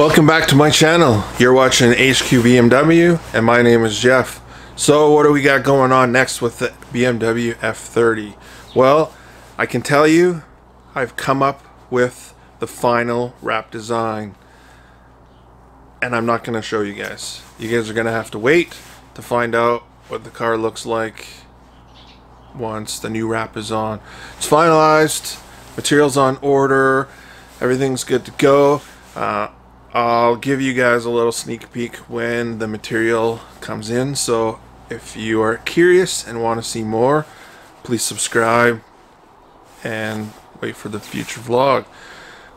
Welcome back to my channel. You're watching HQ BMW and my name is Jeff. So what do we got going on next with the BMW F30? Well, I can tell you I've come up with the final wrap design, and I'm not going to show you guys. You guys are going to have to wait to find out what the car looks like once the new wrap is on. It's finalized, materials on order, everything's good to go. I'll give you guys a little sneak peek when the material comes in, so if you are curious and want to see more, please subscribe and wait for the future vlog.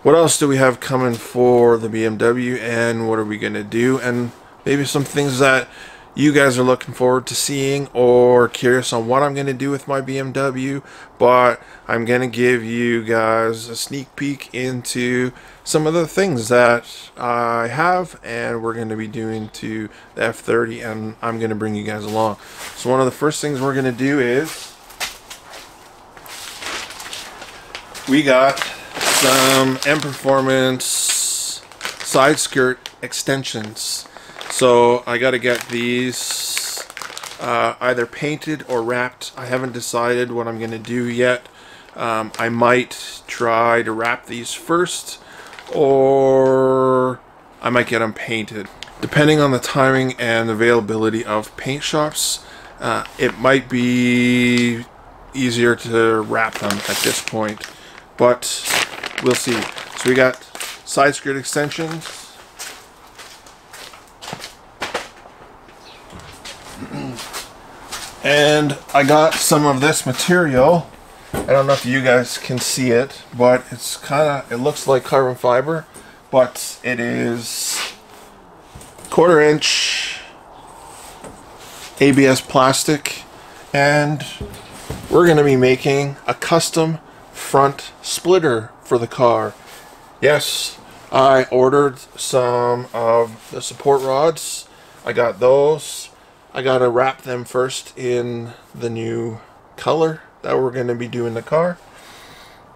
What else do we have coming for the BMW, and what are we going to do, and maybe some things that you guys are looking forward to seeing or curious on what I'm going to do with my BMW. But I'm going to give you guys a sneak peek into some of the things that I have and we're going to be doing to the F30, and I'm going to bring you guys along. So one of the first things we're going to do is we got some M Performance side skirt extensions. So I got to get these either painted or wrapped. I haven't decided what I'm going to do yet. I might try to wrap these first, or I might get them painted. Depending on the timing and availability of paint shops, it might be easier to wrap them at this point, but we'll see. So we got side skirt extensions. And I got some of this material. I don't know if you guys can see it, but it's kinda, it looks like carbon fiber, but it is 1/4 inch ABS plastic, and we're gonna be making a custom front splitter for the car. Yes, I ordered some of the support rods. I got those. I gotta wrap them first in the new color that we're gonna be doing the car,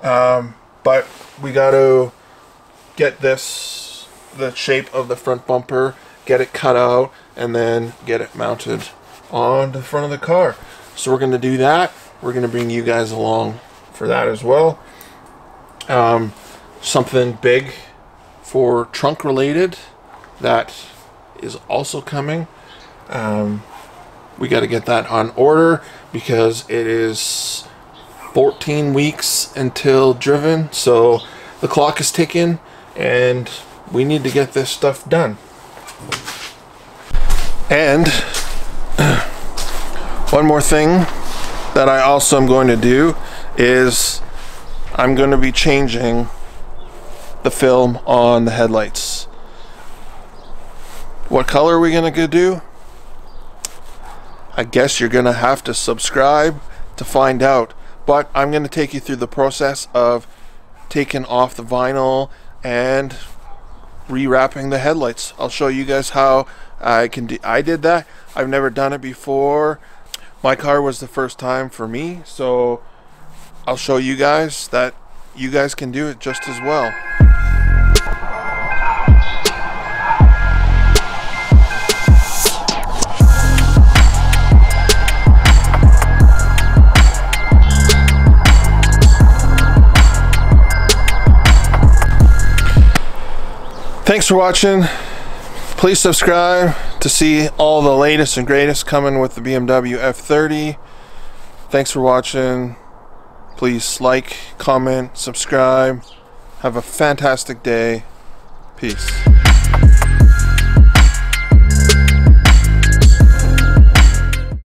but we gotta get this, the shape of the front bumper, get it cut out, and then get it mounted on the front of the car. So we're gonna do that. We're gonna bring you guys along for that as well. Something big for trunk related that is also coming. We got to get that on order because it is 14 weeks until driven, so the clock is ticking and we need to get this stuff done. And one more thing that I also am going to do is I'm going to be changing the film on the headlights. What color are we going to do? I guess you're gonna have to subscribe to find out, but I'm gonna take you through the process of taking off the vinyl and rewrapping the headlights. I'll show you guys how I did that. I've never done it before. My car was the first time for me, so I'll show you guys that you guys can do it just as well. Thanks for watching. Please subscribe to see all the latest and greatest coming with the BMW F30. Thanks for watching. Please like, comment, subscribe. Have a fantastic day. Peace.